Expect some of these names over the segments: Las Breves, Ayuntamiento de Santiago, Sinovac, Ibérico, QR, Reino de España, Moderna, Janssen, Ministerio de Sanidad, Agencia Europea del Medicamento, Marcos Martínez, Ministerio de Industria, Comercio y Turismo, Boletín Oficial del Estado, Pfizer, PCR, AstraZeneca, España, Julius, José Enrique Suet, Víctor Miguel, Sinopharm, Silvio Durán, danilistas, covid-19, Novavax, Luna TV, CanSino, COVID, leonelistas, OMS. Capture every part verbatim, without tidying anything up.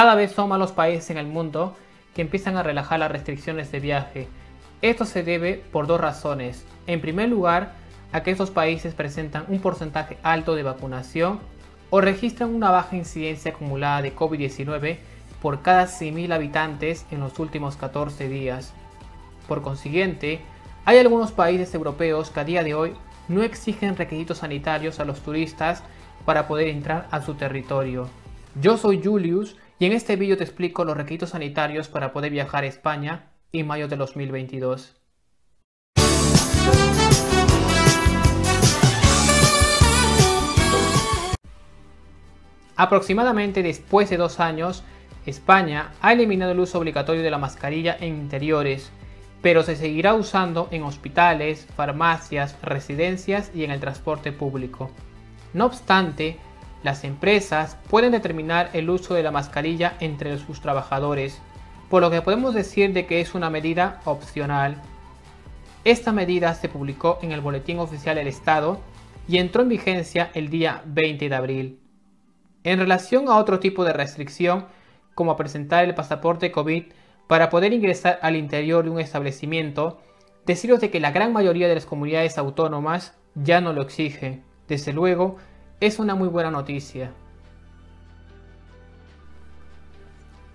Cada vez son más los países en el mundo que empiezan a relajar las restricciones de viaje. Esto se debe por dos razones. En primer lugar, a que estos países presentan un porcentaje alto de vacunación o registran una baja incidencia acumulada de COVID diecinueve por cada cien mil habitantes en los últimos catorce días. Por consiguiente, hay algunos países europeos que a día de hoy no exigen requisitos sanitarios a los turistas para poder entrar a su territorio. Yo soy Julius y en este vídeo te explico los requisitos sanitarios para poder viajar a España en mayo de dos mil veintidós. Aproximadamente después de dos años, España ha eliminado el uso obligatorio de la mascarilla en interiores, pero se seguirá usando en hospitales, farmacias, residencias y en el transporte público. No obstante, las empresas pueden determinar el uso de la mascarilla entre sus trabajadores, por lo que podemos decir de que es una medida opcional. Esta medida se publicó en el Boletín Oficial del Estado y entró en vigencia el día veinte de abril. En relación a otro tipo de restricción, como presentar el pasaporte COVID para poder ingresar al interior de un establecimiento, deciros de que la gran mayoría de las comunidades autónomas ya no lo exige. Desde luego, es una muy buena noticia.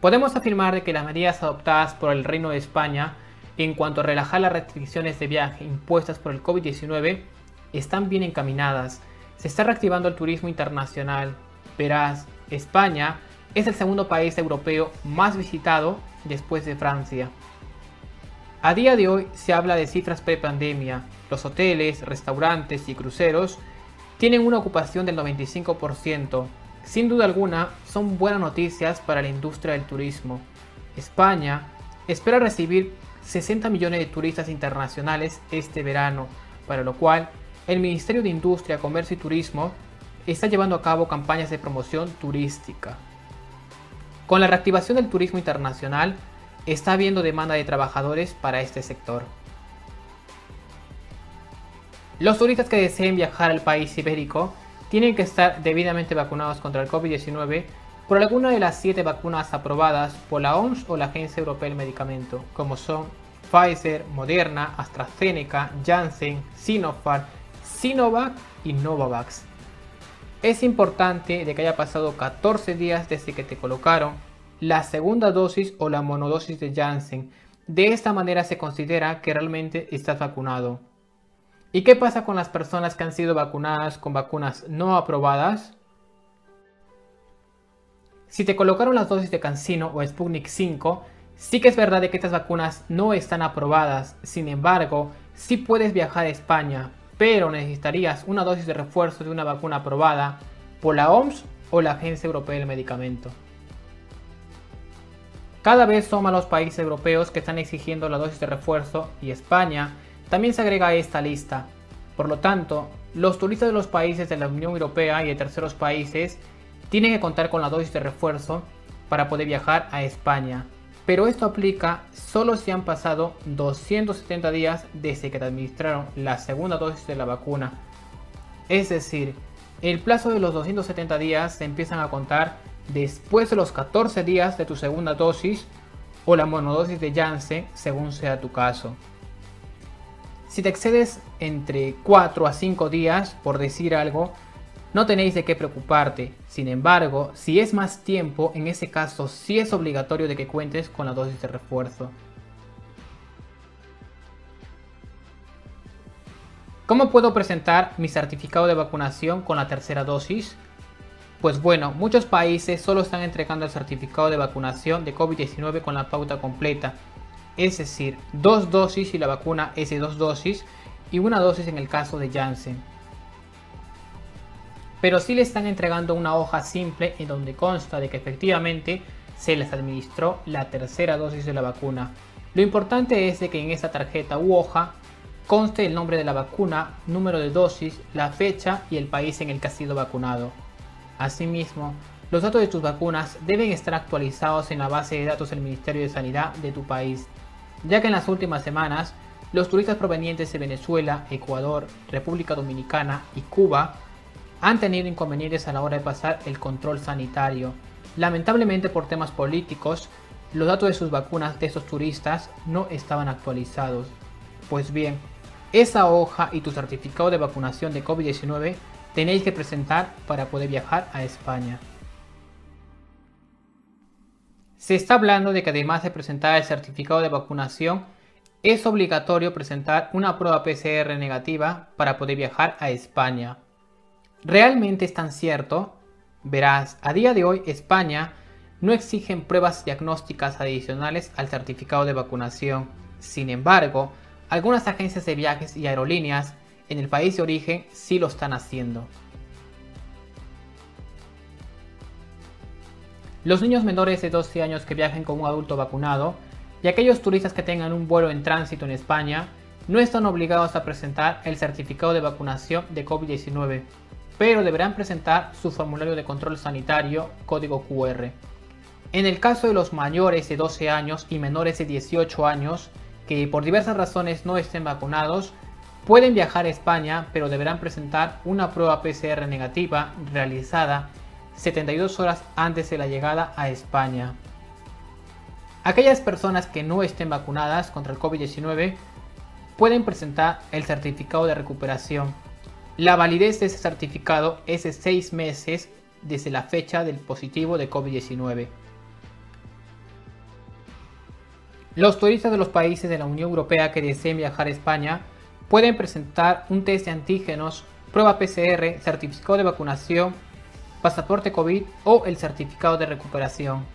Podemos afirmar de que las medidas adoptadas por el Reino de España en cuanto a relajar las restricciones de viaje impuestas por el COVID diecinueve están bien encaminadas. Se está reactivando el turismo internacional. Verás, España es el segundo país europeo más visitado después de Francia. A día de hoy se habla de cifras pre-pandemia. Los hoteles, restaurantes y cruceros tienen una ocupación del noventa y cinco por ciento. Sin duda alguna, son buenas noticias para la industria del turismo. España espera recibir sesenta millones de turistas internacionales este verano, para lo cual el Ministerio de Industria, Comercio y Turismo está llevando a cabo campañas de promoción turística. Con la reactivación del turismo internacional, está habiendo demanda de trabajadores para este sector. Los turistas que deseen viajar al país ibérico tienen que estar debidamente vacunados contra el COVID diecinueve por alguna de las siete vacunas aprobadas por la O M S o la Agencia Europea del Medicamento, como son Pfizer, Moderna, AstraZeneca, Janssen, Sinopharm, Sinovac y Novavax. Es importante de que haya pasado catorce días desde que te colocaron la segunda dosis o la monodosis de Janssen. De esta manera se considera que realmente estás vacunado. ¿Y qué pasa con las personas que han sido vacunadas con vacunas no aprobadas? Si te colocaron las dosis de CanSino o Sputnik cinco, sí que es verdad de que estas vacunas no están aprobadas. Sin embargo, sí puedes viajar a España, pero necesitarías una dosis de refuerzo de una vacuna aprobada por la O M S o la Agencia Europea del Medicamento. Cada vez son más los países europeos que están exigiendo la dosis de refuerzo y España también se agrega a esta lista. Por lo tanto, los turistas de los países de la Unión Europea y de terceros países tienen que contar con la dosis de refuerzo para poder viajar a España. Pero esto aplica solo si han pasado doscientos setenta días desde que te administraron la segunda dosis de la vacuna. Es decir, el plazo de los doscientos setenta días se empiezan a contar después de los catorce días de tu segunda dosis o la monodosis de Janssen, según sea tu caso. Si te excedes entre cuatro a cinco días, por decir algo, no tenéis de qué preocuparte. Sin embargo, si es más tiempo, en ese caso sí es obligatorio de que cuentes con la dosis de refuerzo. ¿Cómo puedo presentar mi certificado de vacunación con la tercera dosis? Pues bueno, muchos países solo están entregando el certificado de vacunación de COVID diecinueve con la pauta completa, es decir, dos dosis y la vacuna es de dos dosis y una dosis en el caso de Janssen. Pero sí le están entregando una hoja simple en donde consta de que efectivamente se les administró la tercera dosis de la vacuna. Lo importante es de que en esta tarjeta u hoja conste el nombre de la vacuna, número de dosis, la fecha y el país en el que ha sido vacunado. Asimismo, los datos de tus vacunas deben estar actualizados en la base de datos del Ministerio de Sanidad de tu país, ya que en las últimas semanas los turistas provenientes de Venezuela, Ecuador, República Dominicana y Cuba han tenido inconvenientes a la hora de pasar el control sanitario, Lamentablemente, por temas políticos, los datos de sus vacunas de estos turistas no estaban actualizados. Pues bien, esa hoja y tu certificado de vacunación de COVID diecinueve tenéis que presentar para poder viajar a España. Se está hablando de que además de presentar el certificado de vacunación, es obligatorio presentar una prueba P C R negativa para poder viajar a España. ¿Realmente es tan cierto? Verás, a día de hoy España no exige pruebas diagnósticas adicionales al certificado de vacunación. Sin embargo, algunas agencias de viajes y aerolíneas en el país de origen sí lo están haciendo. Los niños menores de doce años que viajen con un adulto vacunado y aquellos turistas que tengan un vuelo en tránsito en España no están obligados a presentar el certificado de vacunación de COVID diecinueve, pero deberán presentar su formulario de control sanitario código Q R. En el caso de los mayores de doce años y menores de dieciocho años que por diversas razones no estén vacunados, pueden viajar a España, pero deberán presentar una prueba P C R negativa realizada setenta y dos horas antes de la llegada a España. Aquellas personas que no estén vacunadas contra el COVID diecinueve pueden presentar el certificado de recuperación. La validez de ese certificado es de seis meses desde la fecha del positivo de COVID diecinueve. Los turistas de los países de la Unión Europea que deseen viajar a España pueden presentar un test de antígenos, prueba P C R, certificado de vacunación, pasaporte COVID o el certificado de recuperación.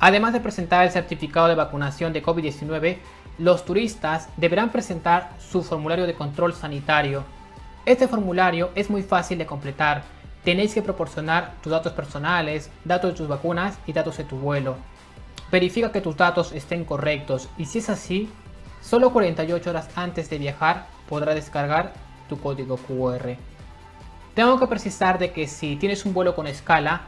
Además de presentar el certificado de vacunación de COVID diecinueve, los turistas deberán presentar su formulario de control sanitario. Este formulario es muy fácil de completar. Tenéis que proporcionar tus datos personales, datos de tus vacunas y datos de tu vuelo. Verifica que tus datos estén correctos y si es así, solo cuarenta y ocho horas antes de viajar podrás descargar tu código Q R. Tengo que precisar de que si tienes un vuelo con escala,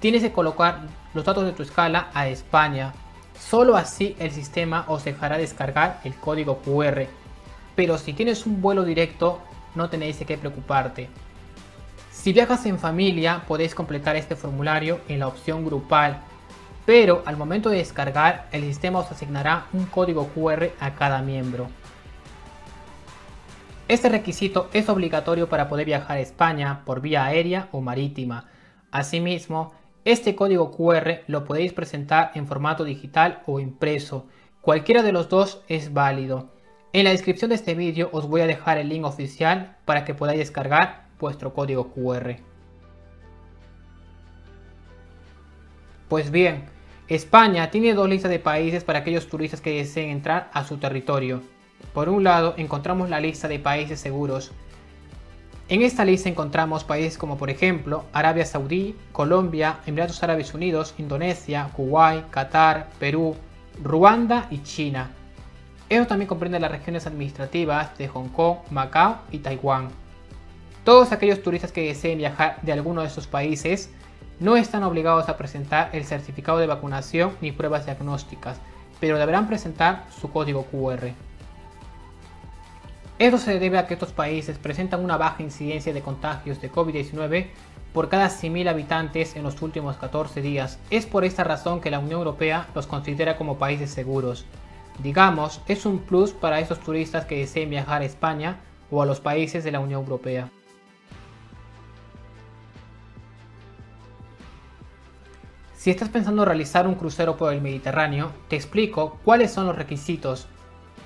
tienes que colocar los datos de tu escala a España. Solo así el sistema os dejará descargar el código Q R. Pero si tienes un vuelo directo, no tenéis que preocuparte. Si viajas en familia, podéis completar este formulario en la opción grupal. Pero al momento de descargar, el sistema os asignará un código Q R a cada miembro. Este requisito es obligatorio para poder viajar a España por vía aérea o marítima. Asimismo, este código Q R lo podéis presentar en formato digital o impreso. Cualquiera de los dos es válido. En la descripción de este vídeo os voy a dejar el link oficial para que podáis descargar vuestro código Q R. Pues bien, España tiene dos listas de países para aquellos turistas que deseen entrar a su territorio. Por un lado, encontramos la lista de países seguros. En esta lista encontramos países como por ejemplo Arabia Saudí, Colombia, Emiratos Árabes Unidos, Indonesia, Kuwait, Qatar, Perú, Ruanda y China. Esto también comprende las regiones administrativas de Hong Kong, Macao y Taiwán. Todos aquellos turistas que deseen viajar de alguno de estos países no están obligados a presentar el certificado de vacunación ni pruebas diagnósticas, pero deberán presentar su código Q R. Esto se debe a que estos países presentan una baja incidencia de contagios de COVID diecinueve por cada cien mil habitantes en los últimos catorce días. Es por esta razón que la Unión Europea los considera como países seguros. Digamos, es un plus para estos turistas que deseen viajar a España o a los países de la Unión Europea. Si estás pensando realizar un crucero por el Mediterráneo, te explico cuáles son los requisitos.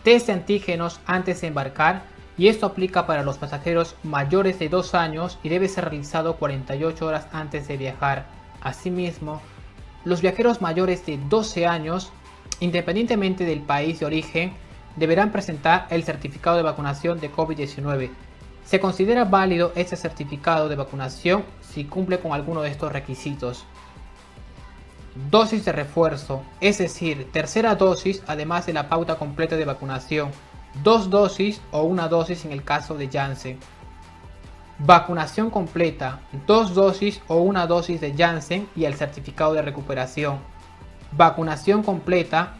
Test de antígenos antes de embarcar, y esto aplica para los pasajeros mayores de dos años y debe ser realizado cuarenta y ocho horas antes de viajar. Asimismo, los viajeros mayores de doce años, independientemente del país de origen, deberán presentar el certificado de vacunación de COVID diecinueve. Se considera válido este certificado de vacunación si cumple con alguno de estos requisitos. Dosis de refuerzo, es decir, tercera dosis además de la pauta completa de vacunación, dos dosis o una dosis en el caso de Janssen. Vacunación completa, dos dosis o una dosis de Janssen y el certificado de recuperación. Vacunación completa,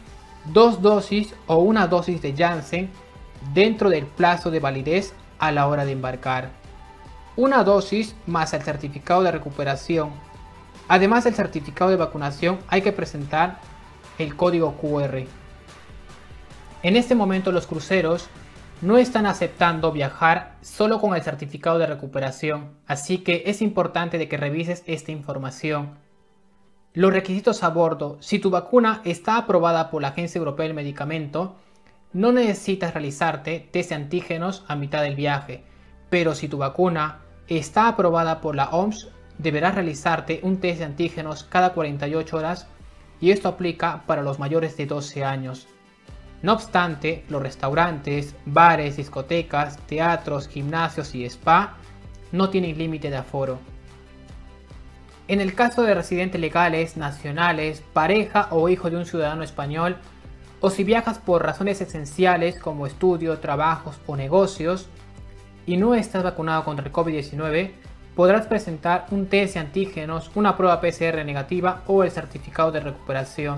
dos dosis o una dosis de Janssen dentro del plazo de validez a la hora de embarcar. una dosis más el certificado de recuperación. Además del certificado de vacunación hay que presentar el código cu erre. En este momento los cruceros no están aceptando viajar solo con el certificado de recuperación, así que es importante de que revises esta información. Los requisitos a bordo: si tu vacuna está aprobada por la Agencia Europea del Medicamento, no necesitas realizarte test de antígenos a mitad del viaje, pero si tu vacuna está aprobada por la O M S, deberás realizarte un test de antígenos cada cuarenta y ocho horas y esto aplica para los mayores de doce años. No obstante, los restaurantes, bares, discotecas, teatros, gimnasios y spa no tienen límite de aforo. En el caso de residentes legales, nacionales, pareja o hijo de un ciudadano español, o si viajas por razones esenciales como estudio, trabajos o negocios y no estás vacunado contra el COVID diecinueve, podrás presentar un test de antígenos, una prueba pe ce erre negativa o el certificado de recuperación.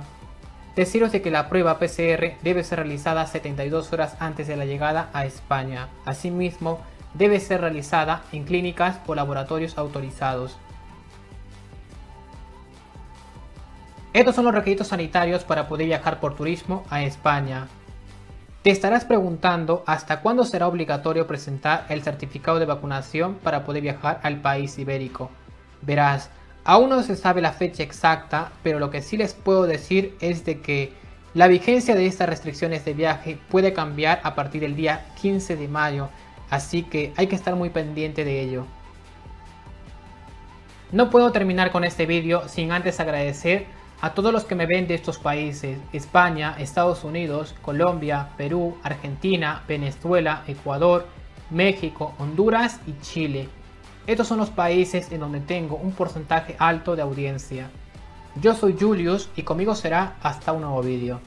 Deciros de que la prueba pe ce erre debe ser realizada setenta y dos horas antes de la llegada a España. Asimismo, debe ser realizada en clínicas o laboratorios autorizados. Estos son los requisitos sanitarios para poder viajar por turismo a España. Te estarás preguntando hasta cuándo será obligatorio presentar el certificado de vacunación para poder viajar al país ibérico. Verás, aún no se sabe la fecha exacta, pero lo que sí les puedo decir es de que la vigencia de estas restricciones de viaje puede cambiar a partir del día quince de mayo, así que hay que estar muy pendiente de ello. No puedo terminar con este vídeo sin antes agradecer a todos los que me ven de estos países: España, Estados Unidos, Colombia, Perú, Argentina, Venezuela, Ecuador, México, Honduras y Chile. Estos son los países en donde tengo un porcentaje alto de audiencia. Yo soy Julius y conmigo será hasta un nuevo vídeo.